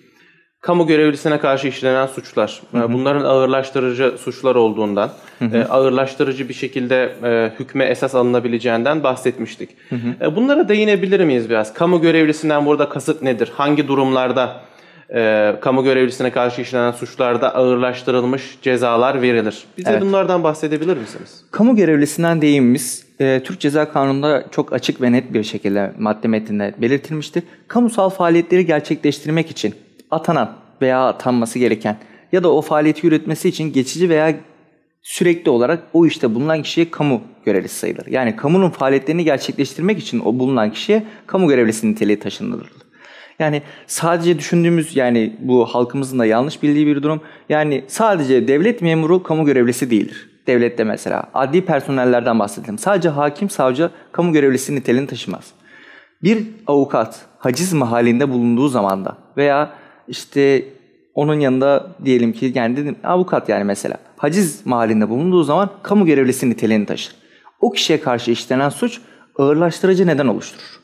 Kamu görevlisine karşı işlenen suçlar, hı hı. bunların ağırlaştırıcı suçlar olduğundan, hı hı. ağırlaştırıcı bir şekilde hükme esas alınabileceğinden bahsetmiştik. Hı hı. Bunlara değinebilir miyiz biraz? Kamu görevlisinden burada kasıt nedir? Hangi durumlarda E, kamu görevlisine karşı işlenen suçlarda ağırlaştırılmış cezalar verilir? Bize evet. bunlardan bahsedebilir misiniz? Kamu görevlisinden deyimimiz e, Türk Ceza Kanunu'nda çok açık ve net bir şekilde madde metninde belirtilmiştir. Kamusal faaliyetleri gerçekleştirmek için atanan veya atanması gereken ya da o faaliyeti yürütmesi için geçici veya sürekli olarak o işte bulunan kişiye kamu görevlisi sayılır. Yani kamunun faaliyetlerini gerçekleştirmek için o bulunan kişiye kamu görevlisi niteliği taşınılır. Yani sadece düşündüğümüz, yani bu halkımızın da yanlış bildiği bir durum. Yani sadece devlet memuru kamu görevlisi değildir. Devlette mesela adli personellerden bahsedelim. Sadece hakim, savcı kamu görevlisi niteliğini taşımaz. Bir avukat haciz mahallinde bulunduğu zaman da veya işte onun yanında diyelim ki, yani dedim avukat, yani mesela haciz mahallinde bulunduğu zaman kamu görevlisi niteliğini taşır. O kişiye karşı işlenen suç ağırlaştırıcı neden oluşturur.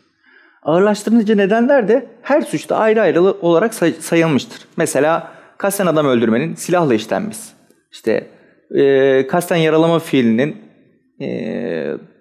Ağırlaştırıcı nedenler de her suçta ayrı ayrı olarak say sayılmıştır. Mesela kasten adam öldürmenin silahla işlenmesi, işte e, kasten yaralama fiilinin e,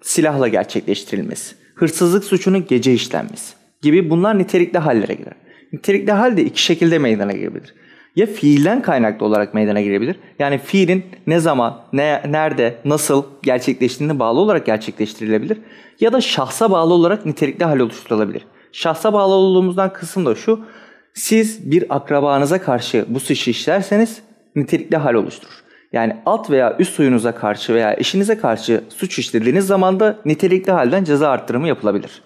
silahla gerçekleştirilmesi, hırsızlık suçunun gece işlenmesi gibi, bunlar nitelikli hallere girer. Nitelikli hal de iki şekilde meydana gelebilir. Ya fiilden kaynaklı olarak meydana gelebilir. Yani fiilin ne zaman, ne, nerede, nasıl gerçekleştiğine bağlı olarak gerçekleştirilebilir. Ya da şahsa bağlı olarak nitelikli hal oluşturulabilir. Şahsa bağlı olduğumuzdan kısım da şu. Siz bir akrabanıza karşı bu suçu işlerseniz nitelikli hal oluşturur. Yani alt veya üst soyunuza karşı veya eşinize karşı suç işlediğiniz zaman da nitelikli halden ceza arttırımı yapılabilir.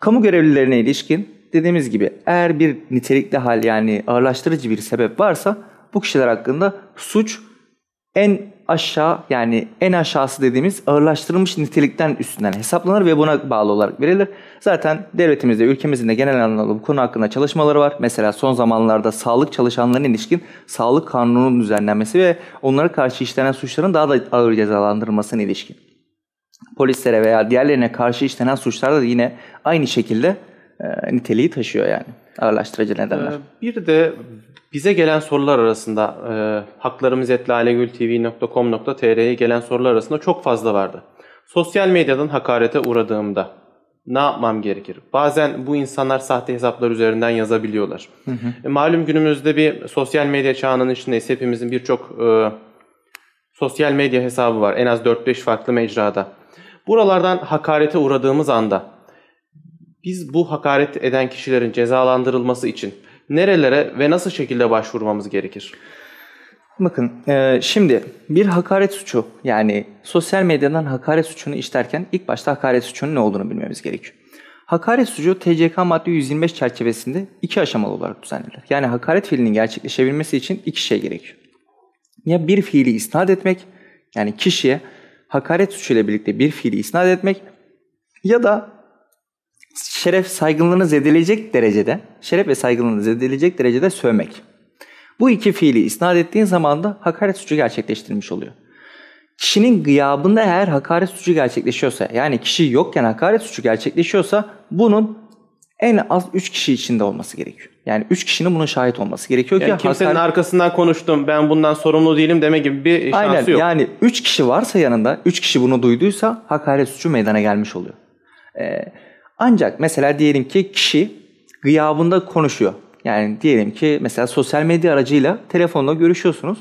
Kamu görevlilerine ilişkin dediğimiz gibi eğer bir nitelikli hal, yani ağırlaştırıcı bir sebep varsa bu kişiler hakkında suç en aşağı, yani en aşağısı dediğimiz ağırlaştırılmış nitelikten üstünden hesaplanır ve buna bağlı olarak verilir. Zaten devletimizde, ülkemizin de genel anlamda bu konu hakkında çalışmaları var. Mesela son zamanlarda sağlık çalışanlarına ilişkin sağlık kanununun düzenlenmesi ve onlara karşı işlenen suçların daha da ağır cezalandırılmasına ilişkin. Polislere veya diğerlerine karşı işlenen suçlarda da yine aynı şekilde niteliği taşıyor, yani ağırlaştırıcı nedenler. Bir de bize gelen sorular arasında e, haklarımız et lalegül tv nokta com nokta tr'ye gelen sorular arasında çok fazla vardı. Sosyal medyadan hakarete uğradığımda ne yapmam gerekir? Bazen bu insanlar sahte hesaplar üzerinden yazabiliyorlar. Hı hı. E, malum günümüzde bir sosyal medya çağının içindeyiz. Hepimizin birçok e, sosyal medya hesabı var. En az dört beş farklı mecrada. Buralardan hakarete uğradığımız anda biz bu hakaret eden kişilerin cezalandırılması için nerelere ve nasıl şekilde başvurmamız gerekir? Bakın e, şimdi bir hakaret suçu, yani sosyal medyadan hakaret suçunu işlerken ilk başta hakaret suçunun ne olduğunu bilmemiz gerekiyor. Hakaret suçu T C K madde yüz yirmi beş çerçevesinde iki aşamalı olarak düzenlenir. Yani hakaret fiilinin gerçekleşebilmesi için iki şey gerekiyor. Ya bir fiili isnat etmek, yani kişiye hakaret suçuyla birlikte bir fiili isnat etmek ya da şeref saygınlığını zedeleyecek derecede, şeref ve saygınlığını zedeleyecek derecede sövmek. Bu iki fiili isnat ettiğin zaman da hakaret suçu gerçekleştirilmiş oluyor. Kişinin gıyabında eğer hakaret suçu gerçekleşiyorsa, yani kişi yokken hakaret suçu gerçekleşiyorsa bunun en az üç kişi içinde olması gerekiyor. Yani üç kişinin bunun şahit olması gerekiyor yani ki kimsenin hakaret... arkasından konuştum, ben bundan sorumlu değilim deme gibi bir şansı Aynen. yok. Yani üç kişi varsa yanında, üç kişi bunu duyduysa hakaret suçu meydana gelmiş oluyor. Ee, ancak mesela diyelim ki kişi gıyabında konuşuyor. Yani diyelim ki mesela sosyal medya aracıyla telefonla görüşüyorsunuz.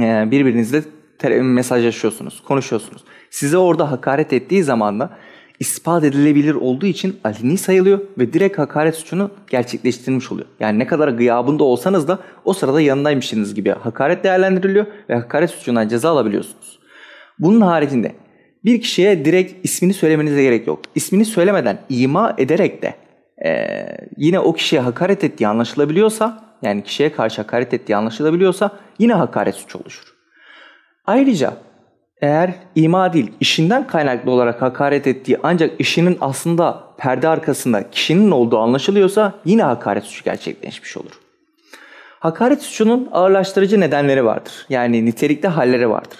Ee, birbirinizle mesajlaşıyorsunuz, konuşuyorsunuz. Size orada hakaret ettiği zaman da ispat edilebilir olduğu için aleni sayılıyor ve direkt hakaret suçunu gerçekleştirilmiş oluyor. Yani ne kadar gıyabında olsanız da o sırada yanındaymışsınız gibi hakaret değerlendiriliyor ve hakaret suçundan ceza alabiliyorsunuz. Bunun haricinde bir kişiye direkt ismini söylemenize gerek yok. İsmini söylemeden ima ederek de e, yine o kişiye hakaret ettiği anlaşılabiliyorsa, yani kişiye karşı hakaret ettiği anlaşılabiliyorsa yine hakaret suçu oluşur. Ayrıca eğer ima değil, işinden kaynaklı olarak hakaret ettiği ancak işinin aslında perde arkasında kişinin olduğu anlaşılıyorsa yine hakaret suçu gerçekleşmiş olur. Hakaret suçunun ağırlaştırıcı nedenleri vardır. Yani nitelikli halleri vardır.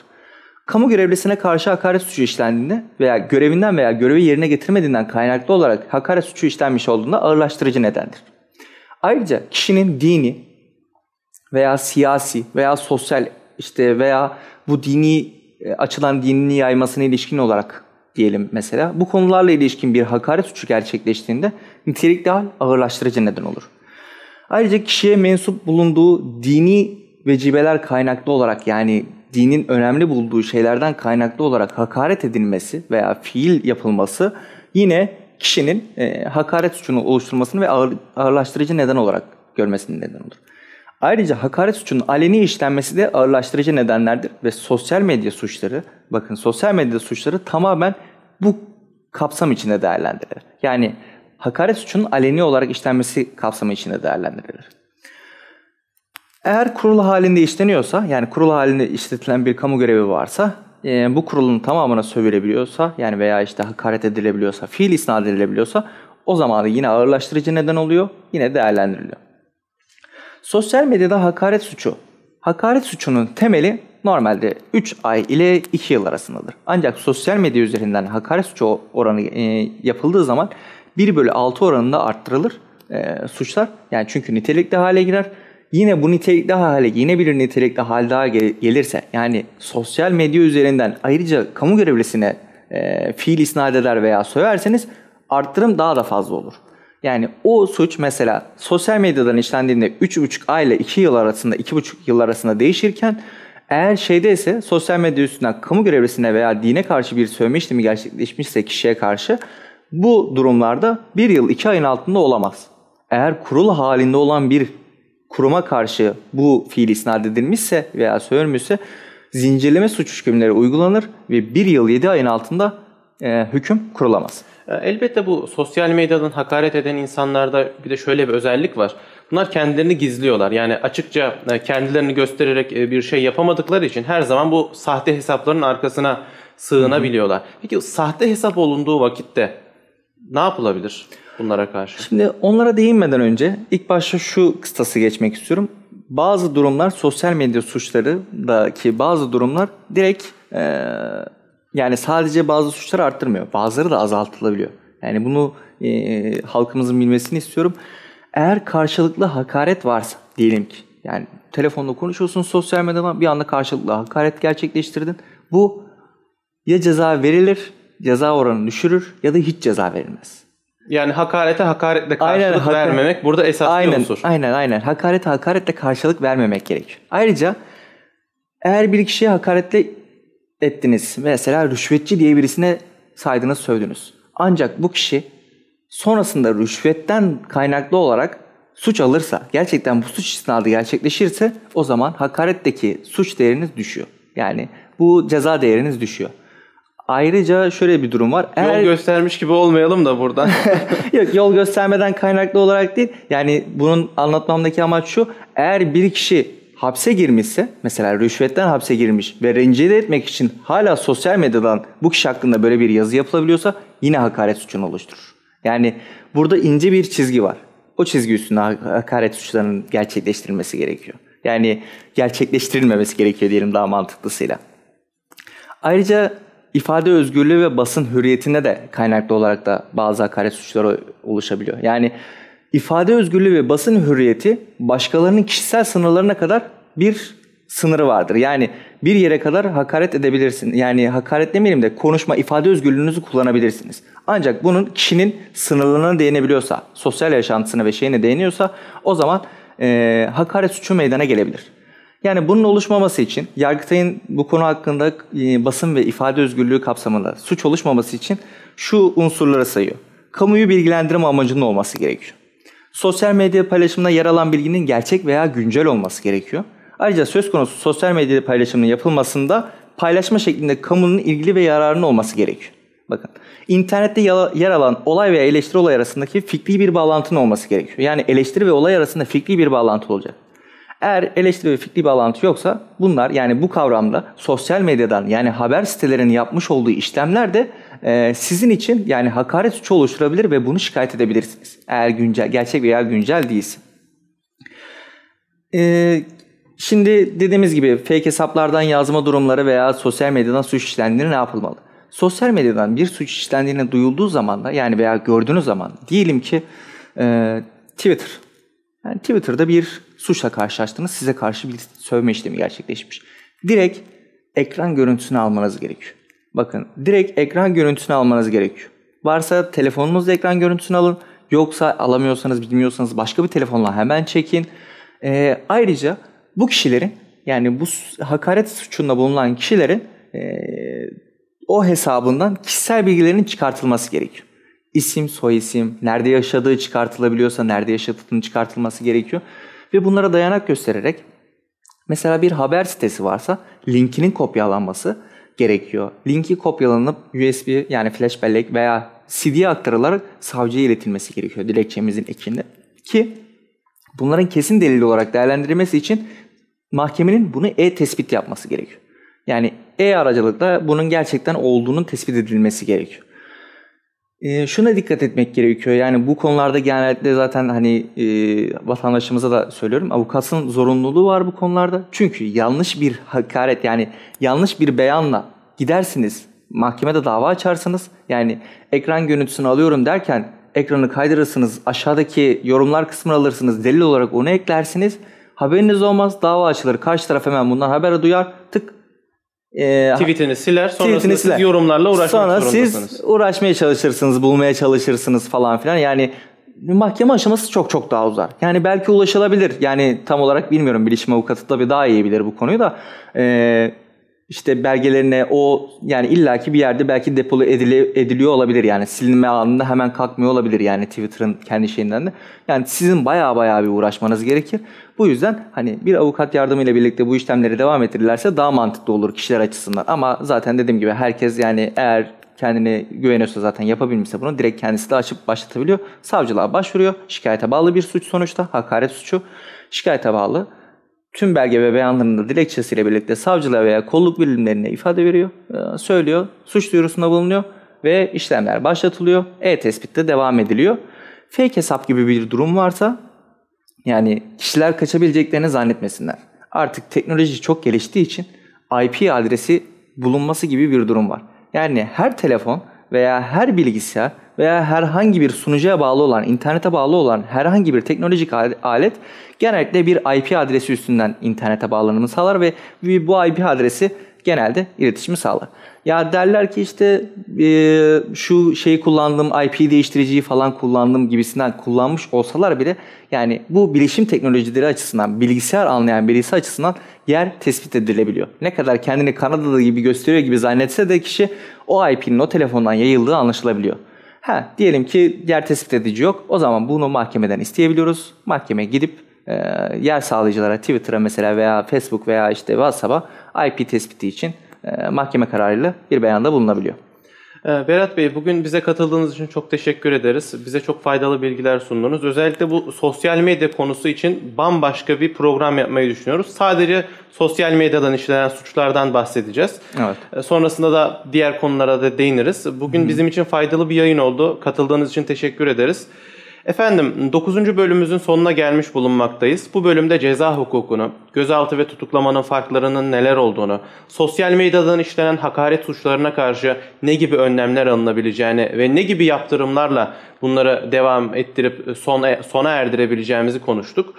Kamu görevlisine karşı hakaret suçu işlendiğinde veya görevinden veya görevi yerine getirmediğinden kaynaklı olarak hakaret suçu işlenmiş olduğunda ağırlaştırıcı nedendir. Ayrıca kişinin dini veya siyasi veya sosyal işte veya bu dini açılan dinini yaymasına ilişkin olarak diyelim mesela. Bu konularla ilişkin bir hakaret suçu gerçekleştiğinde nitelikli hal ağırlaştırıcı neden olur. Ayrıca kişiye mensup bulunduğu dini vecibeler kaynaklı olarak, yani dinin önemli bulduğu şeylerden kaynaklı olarak hakaret edilmesi veya fiil yapılması yine kişinin e, hakaret suçunu oluşturmasını ve ağır, ağırlaştırıcı neden olarak görmesinin neden olur. Ayrıca hakaret suçunun aleni işlenmesi de ağırlaştırıcı nedenlerdir ve sosyal medya suçları, bakın sosyal medya suçları tamamen bu kapsam içinde değerlendirilir. Yani hakaret suçunun aleni olarak işlenmesi kapsamı içinde değerlendirilir. Eğer kurul halinde işleniyorsa, yani kurul halinde işletilen bir kamu görevi varsa, e, bu kurulun tamamına sövülebiliyorsa, yani veya işte hakaret edilebiliyorsa, fiil isnat edilebiliyorsa o zaman da yine ağırlaştırıcı neden oluyor, yine değerlendiriliyor. Sosyal medyada hakaret suçu. Hakaret suçunun temeli normalde üç ay ile iki yıl arasındadır. Ancak sosyal medya üzerinden hakaret suçu oranı e, yapıldığı zaman bir bölü altı oranında arttırılır e, suçlar. Yani çünkü nitelikli hale girer. Yine bu nitelikli hale yine bir nitelikli hal daha gelirse, yani sosyal medya üzerinden ayrıca kamu görevlisine e, fiil isnat eder veya söverseniz arttırım daha da fazla olur. Yani o suç mesela sosyal medyadan işlendiğinde üç buçuk ay ile iki yıl arasında, iki buçuk yıl arasında değişirken, eğer şeyde ise sosyal medya üstünden kamu görevlisine veya dine karşı bir sövme işlemi gerçekleşmişse kişiye karşı bu durumlarda bir yıl iki ayın altında olamaz. Eğer kurul halinde olan bir kuruma karşı bu fiil isnat edilmişse veya sövülmüşse zincirleme suç hükümleri uygulanır ve bir yıl yedi ayın altında e, hüküm kurulamaz. Elbette bu sosyal medyadan hakaret eden insanlarda bir de şöyle bir özellik var. Bunlar kendilerini gizliyorlar. Yani açıkça kendilerini göstererek bir şey yapamadıkları için her zaman bu sahte hesapların arkasına sığınabiliyorlar. Peki sahte hesap olunduğu vakitte ne yapılabilir bunlara karşı? Şimdi onlara değinmeden önce ilk başta şu kıstası geçmek istiyorum. Bazı durumlar, sosyal medya suçlarındaki bazı durumlar direkt... Ee, Yani sadece bazı suçları arttırmıyor. Bazıları da azaltılabiliyor. Yani bunu e, halkımızın bilmesini istiyorum. Eğer karşılıklı hakaret varsa, diyelim ki yani telefonla konuşuyorsun sosyal medyadan, bir anda karşılıklı hakaret gerçekleştirdin. Bu ya ceza verilir, ceza oranı düşürür ya da hiç ceza verilmez. Yani hakarete hakaretle karşılık aynen, vermemek burada esas aynen, bir unsur. Aynen aynen. Hakarete hakaretle karşılık vermemek gerekiyor. Ayrıca eğer bir kişiye hakaretle ettiniz. Mesela rüşvetçi diye birisine saydınız, sövdünüz. Ancak bu kişi sonrasında rüşvetten kaynaklı olarak suç alırsa, gerçekten bu suç isnadı gerçekleşirse o zaman hakaretteki suç değeriniz düşüyor. Yani bu ceza değeriniz düşüyor. Ayrıca şöyle bir durum var. Eğer... Yol göstermiş gibi olmayalım da buradan. Yok, yol göstermeden kaynaklı olarak değil. Yani bunun anlatmamdaki amaç şu. Eğer bir kişi hapse girmişse, mesela rüşvetten hapse girmiş ve rencide etmek için hala sosyal medyadan bu kişi hakkında böyle bir yazı yapılabiliyorsa yine hakaret suçunu oluşturur. Yani burada ince bir çizgi var. O çizgi üstünde hakaret suçlarının gerçekleştirilmesi gerekiyor. Yani gerçekleştirilmemesi gerekiyor diyelim daha mantıklısıyla. Ayrıca ifade özgürlüğü ve basın hürriyetine de kaynaklı olarak da bazı hakaret suçları oluşabiliyor. Yani ifade özgürlüğü ve basın hürriyeti başkalarının kişisel sınırlarına kadar bir sınırı vardır. Yani bir yere kadar hakaret edebilirsin. Yani hakaret demeyelim de konuşma, ifade özgürlüğünüzü kullanabilirsiniz. Ancak bunun kişinin sınırlarına değinebiliyorsa, sosyal yaşantısına ve şeyine değiniyorsa o zaman e, hakaret suçu meydana gelebilir. Yani bunun oluşmaması için Yargıtay'ın bu konu hakkında e, basın ve ifade özgürlüğü kapsamında suç oluşmaması için şu unsurlara sayıyor. Kamuyu bilgilendirme amacının olması gerekiyor. Sosyal medya paylaşımına yer alan bilginin gerçek veya güncel olması gerekiyor. Ayrıca söz konusu sosyal medya paylaşımının yapılmasında paylaşma şeklinde kamunun ilgili ve yararına olması gerekiyor. Bakın, internette yer alan olay veya eleştiri olay arasındaki fikri bir bağlantının olması gerekiyor. Yani eleştiri ve olay arasında fikri bir bağlantı olacak. Eğer eleştiri ve fikri bağlantı yoksa bunlar, yani bu kavramda sosyal medyadan, yani haber sitelerinin yapmış olduğu işlemler de e, sizin için yani hakaret suçu oluşturabilir ve bunu şikayet edebilirsiniz. Eğer güncel, gerçek veya güncel değilse. Eee... Şimdi dediğimiz gibi fake hesaplardan yazma durumları veya sosyal medyadan suç işlendiğinde ne yapılmalı? Sosyal medyadan bir suç işlendiğine duyulduğu zaman da, yani veya gördüğünüz zaman, diyelim ki e, Twitter. Yani Twitter'da bir suçla karşılaştınız, size karşı bir sövme işlemi gerçekleşmiş. Direkt ekran görüntüsünü almanız gerekiyor. Bakın, direkt ekran görüntüsünü almanız gerekiyor. Varsa telefonunuzla ekran görüntüsünü alın, yoksa alamıyorsanız, bilmiyorsanız başka bir telefonla hemen çekin. E, ayrıca bu kişilerin, yani bu hakaret suçunda bulunan kişilerin e, o hesabından kişisel bilgilerinin çıkartılması gerekiyor. İsim, soyisim, nerede yaşadığı çıkartılabiliyorsa nerede yaşadığının çıkartılması gerekiyor. Ve bunlara dayanak göstererek, mesela bir haber sitesi varsa linkinin kopyalanması gerekiyor. Linki kopyalanıp U S B, yani flash bellek veya C D'ye aktarılarak savcıya iletilmesi gerekiyor dilekçemizin ekinde. Ki bunların kesin delil olarak değerlendirilmesi için mahkemenin bunu e-tespit yapması gerekiyor. Yani e-aracılıkla bunun gerçekten olduğunun tespit edilmesi gerekiyor. E, şuna dikkat etmek gerekiyor. Yani bu konularda genellikle zaten hani e, vatandaşımıza da söylüyorum, avukatın zorunluluğu var bu konularda. Çünkü yanlış bir hakaret, yani yanlış bir beyanla gidersiniz, mahkemede dava açarsanız, yani ekran görüntüsünü alıyorum derken ekranı kaydırırsınız, aşağıdaki yorumlar kısmını alırsınız, delil olarak onu eklersiniz. Haberiniz olmaz, dava açılır. Karşı taraf hemen bundan haber duyar. Tık. E, tweetini siler. Sonrasında tweetini siler. Siz yorumlarla uğraşmak Sonra zorundasınız. Siz uğraşmaya çalışırsınız, bulmaya çalışırsınız falan filan. Yani mahkeme aşaması çok çok daha uzar. Yani belki ulaşılabilir. Yani tam olarak bilmiyorum. Bilişim avukatı tabii daha iyi bilir bu konuyu da. E, işte belgelerine o, yani illaki bir yerde belki depolu edili, ediliyor olabilir. Yani silinme anında hemen kalkmıyor olabilir, yani Twitter'ın kendi şeyinden de. Yani sizin baya baya bir uğraşmanız gerekir. Bu yüzden hani bir avukat yardımıyla birlikte bu işlemleri devam ettirirlerse daha mantıklı olur kişiler açısından. Ama zaten dediğim gibi herkes, yani eğer kendine güveniyorsa, zaten yapabilmişse bunu direkt kendisi de açıp başlatabiliyor. Savcılığa başvuruyor. Şikayete bağlı bir suç sonuçta. Hakaret suçu şikayete bağlı. Tüm belge ve beyanlarının da dilekçesiyle birlikte savcılığa veya kolluk birimlerine ifade veriyor, söylüyor, suç duyurusunda bulunuyor ve işlemler başlatılıyor. E-tespitte devam ediliyor. Fake hesap gibi bir durum varsa, yani kişiler kaçabileceklerini zannetmesinler. Artık teknoloji çok geliştiği için I P adresi bulunması gibi bir durum var. Yani her telefon veya her bilgisayar veya herhangi bir sunucuya bağlı olan, internete bağlı olan herhangi bir teknolojik alet genellikle bir I P adresi üstünden internete bağlanımı sağlar ve bu I P adresi genelde iletişimi sağlar. Ya derler ki işte e, şu şeyi kullandım, I P değiştiriciyi falan kullandım gibisinden kullanmış olsalar bile, yani bu bilişim teknolojileri açısından, bilgisayar anlayan birisi açısından yer tespit edilebiliyor. Ne kadar kendini Kanada'da gibi gösteriyor gibi zannetse de kişi, o I P'nin o telefondan yayıldığı anlaşılabiliyor. Ha, diyelim ki yer tespit edici yok. O zaman bunu mahkemeden isteyebiliyoruz. Mahkemeye gidip e, yer sağlayıcılara, Twitter'a mesela veya Facebook veya işte WhatsApp'a I P tespiti için e, mahkeme kararıyla bir beyanda bulunabiliyor. Berat Bey, bugün bize katıldığınız için çok teşekkür ederiz. Bize çok faydalı bilgiler sundunuz. Özellikle bu sosyal medya konusu için bambaşka bir program yapmayı düşünüyoruz. Sadece sosyal medyadan işlenen suçlardan bahsedeceğiz. Evet. Sonrasında da diğer konulara da değiniriz. Bugün Hı-hı. bizim için faydalı bir yayın oldu. Katıldığınız için teşekkür ederiz. Efendim, dokuzuncu bölümümüzün sonuna gelmiş bulunmaktayız. Bu bölümde ceza hukukunu, gözaltı ve tutuklamanın farklarının neler olduğunu, sosyal medyadan işlenen hakaret suçlarına karşı ne gibi önlemler alınabileceğini ve ne gibi yaptırımlarla bunları devam ettirip sona, sona erdirebileceğimizi konuştuk.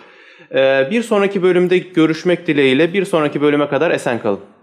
Bir sonraki bölümde görüşmek dileğiyle, bir sonraki bölüme kadar esen kalın.